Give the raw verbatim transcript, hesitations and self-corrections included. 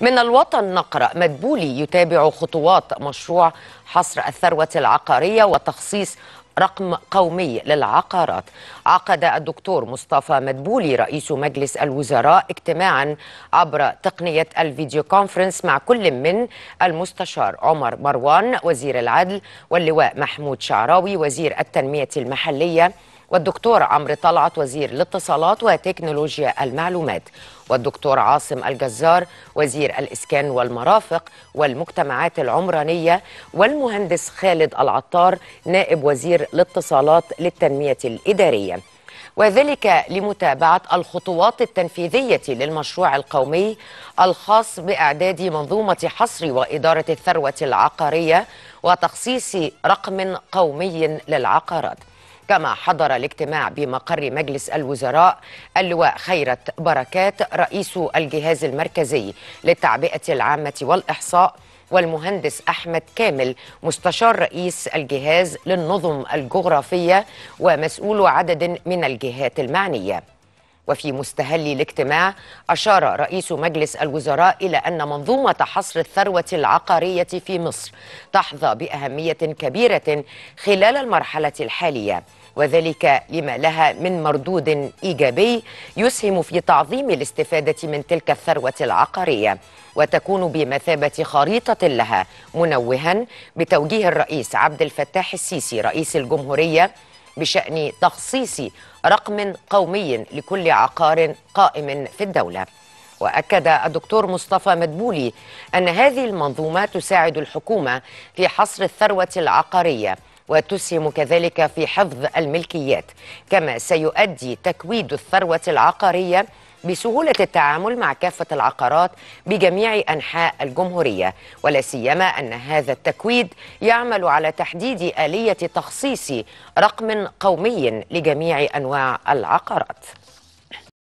من الوطن نقرأ: مدبولي يتابع خطوات مشروع حصر الثروة العقارية وتخصيص رقم قومي للعقارات. عقد الدكتور مصطفى مدبولي رئيس مجلس الوزراء اجتماعا عبر تقنية الفيديو كونفرنس مع كل من المستشار عمر مروان وزير العدل واللواء محمود شعراوي وزير التنمية المحلية والدكتور عمرو طلعت وزير الاتصالات وتكنولوجيا المعلومات والدكتور عاصم الجزار وزير الإسكان والمرافق والمجتمعات العمرانية والمهندس خالد العطار نائب وزير الاتصالات للتنمية الإدارية، وذلك لمتابعة الخطوات التنفيذية للمشروع القومي الخاص بإعداد منظومة حصر وإدارة الثروة العقارية وتخصيص رقم قومي للعقارات. كما حضر الاجتماع بمقر مجلس الوزراء اللواء خيرت بركات رئيس الجهاز المركزي للتعبئة العامة والإحصاء والمهندس أحمد كامل مستشار رئيس الجهاز للنظم الجغرافية ومسؤول عدد من الجهات المعنية. وفي مستهل الاجتماع أشار رئيس مجلس الوزراء إلى أن منظومة حصر الثروة العقارية في مصر تحظى بأهمية كبيرة خلال المرحلة الحالية، وذلك لما لها من مردود إيجابي يسهم في تعظيم الاستفادة من تلك الثروة العقارية، وتكون بمثابة خريطة لها، منوها بتوجيه الرئيس عبد الفتاح السيسي رئيس الجمهورية بشأن تخصيص رقم قومي لكل عقار قائم في الدولة. وأكد الدكتور مصطفى مدبولي أن هذه المنظومة تساعد الحكومة في حصر الثروة العقارية وتسهم كذلك في حفظ الملكيات، كما سيؤدي تكويد الثروة العقارية بسهولة التعامل مع كافة العقارات بجميع أنحاء الجمهورية، ولا سيما أن هذا التكويد يعمل على تحديد آلية تخصيص رقم قومي لجميع أنواع العقارات.